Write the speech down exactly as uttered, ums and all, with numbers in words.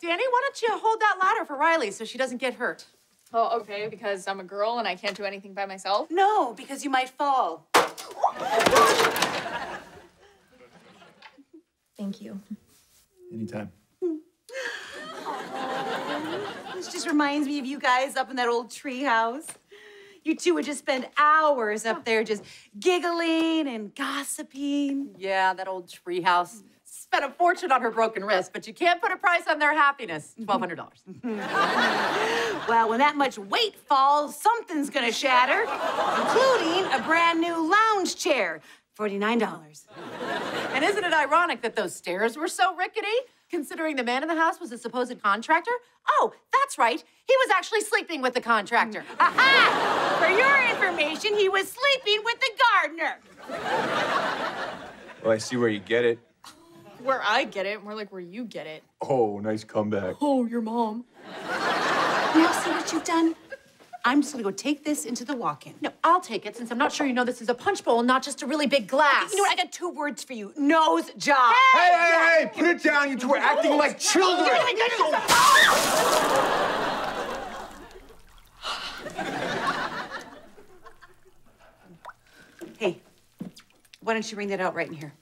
Danny, why don't you hold that ladder for Riley so she doesn't get hurt? Oh, okay, because I'm a girl and I can't do anything by myself? No, because you might fall. Thank you. Anytime. This just reminds me of you guys up in that old tree house. You two would just spend hours up there just giggling and gossiping. Yeah, that old tree house. Spent a fortune on her broken wrist, but you can't put a price on their happiness. twelve hundred dollars. Well, when that much weight falls, something's gonna shatter, including a brand new lounge chair. forty-nine dollars. And isn't it ironic that those stairs were so rickety? Considering the man in the house was a supposed contractor? Oh, that's right. He was actually sleeping with the contractor. Ha ha! For your information, he was sleeping with the gardener. Well, I see where you get it. Where I get it, more like where you get it. Oh, nice comeback. Oh, your mom. Now, see what you've done? I'm just gonna go take this into the walk-in. No, I'll take it, since I'm not sure you know this is a punch bowl and not just a really big glass. Okay, you know what, I got two words for you. Nose job. Hey, hey, hey, hey. Put it down, you two are acting like children. Hey, why don't you ring that out right in here?